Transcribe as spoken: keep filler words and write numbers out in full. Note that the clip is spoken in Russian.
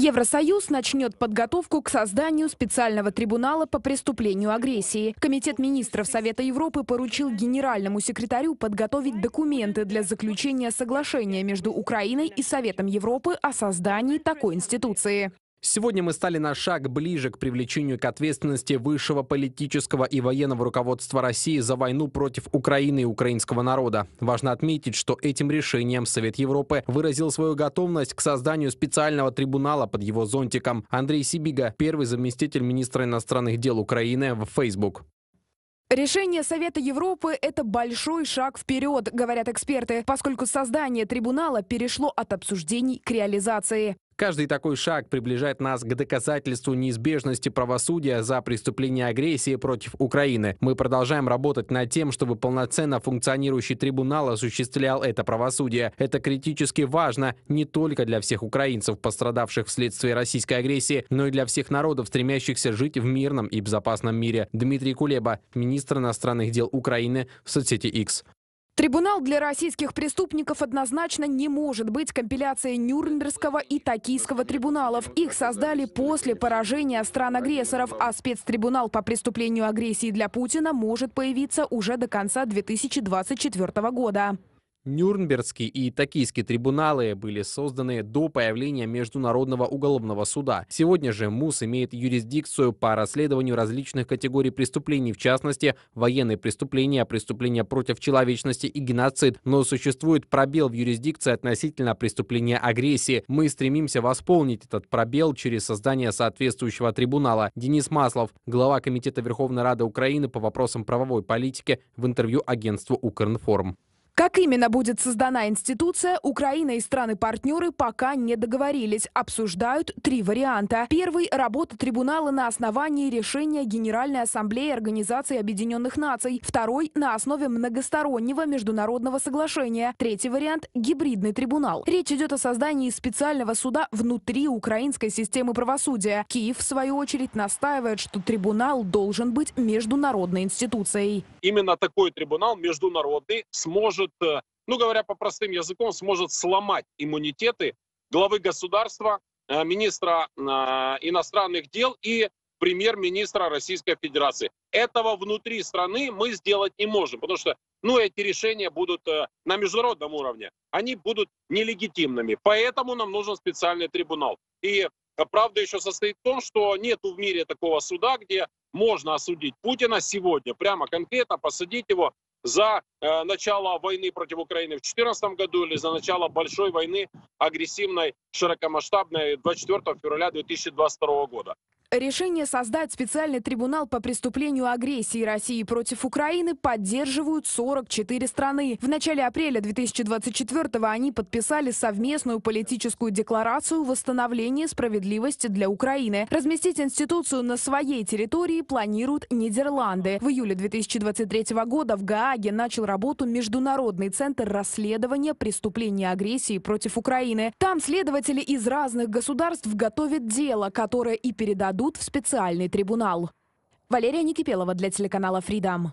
Евросоюз начнет подготовку к созданию специального трибунала по преступлению агрессии. Комитет министров Совета Европы поручил генеральному секретарю подготовить документы для заключения соглашения между Украиной и Советом Европы о создании такой институции. Сегодня мы стали на шаг ближе к привлечению к ответственности высшего политического и военного руководства России за войну против Украины и украинского народа. Важно отметить, что этим решением Совет Европы выразил свою готовность к созданию специального трибунала под его зонтиком. Андрей Сибига, первый заместитель министра иностранных дел Украины, в Facebook. Решение Совета Европы – это большой шаг вперед, говорят эксперты, поскольку создание трибунала перешло от обсуждений к реализации. Каждый такой шаг приближает нас к доказательству неизбежности правосудия за преступление агрессии против Украины. Мы продолжаем работать над тем, чтобы полноценно функционирующий трибунал осуществлял это правосудие. Это критически важно не только для всех украинцев, пострадавших вследствие российской агрессии, но и для всех народов, стремящихся жить в мирном и безопасном мире. Дмитрий Кулеба, министр иностранных дел Украины, в соцсети X. Трибунал для российских преступников однозначно не может быть компиляцией Нюрнбергского и Токийского трибуналов. Их создали после поражения стран-агрессоров, а спецтрибунал по преступлению агрессии для Путина может появиться уже до конца две тысячи двадцать четвёртого года. Нюрнбергский и Токийский трибуналы были созданы до появления Международного уголовного суда. Сегодня же МУС имеет юрисдикцию по расследованию различных категорий преступлений, в частности, военные преступления, преступления против человечности и геноцид. Но существует пробел в юрисдикции относительно преступления агрессии. Мы стремимся восполнить этот пробел через создание соответствующего трибунала. Денис Маслов, глава Комитета Верховной Рады Украины по вопросам правовой политики, в интервью агентству «Укринформ». Как именно будет создана институция, Украина и страны-партнеры пока не договорились. Обсуждают три варианта. Первый – работа трибунала на основании решения Генеральной Ассамблеи Организации Объединенных Наций. Второй – на основе многостороннего международного соглашения. Третий вариант – гибридный трибунал. Речь идет о создании специального суда внутри украинской системы правосудия. Киев, в свою очередь, настаивает, что трибунал должен быть международной институцией. Именно такой трибунал, международный, сможет, ну говоря по простым языком, сможет сломать иммунитеты главы государства, министра иностранных дел и премьер-министра Российской Федерации. Этого внутри страны мы сделать не можем, потому что ну, эти решения будут на международном уровне, они будут нелегитимными. Поэтому нам нужен специальный трибунал. И правда еще состоит в том, что нет в мире такого суда, где можно осудить Путина сегодня, прямо конкретно посадить его за э, начало войны против Украины в две тысячи четырнадцатом году или за начало большой войны агрессивной, широкомасштабной двадцать четвёртого февраля две тысячи двадцать второго года. Решение создать специальный трибунал по преступлению агрессии России против Украины поддерживают сорок четыре страны. В начале апреля две тысячи двадцать четвёртого они подписали совместную политическую декларацию восстановления справедливости для Украины. Разместить институцию на своей территории планируют Нидерланды. В июле две тысячи двадцать третьего года в Гааге начал работу Международный центр расследования преступлений агрессии против Украины. Там следователи из разных государств готовят дело, которое и передадут в специальный трибунал. Валерия Никипелова для телеканала Freedom.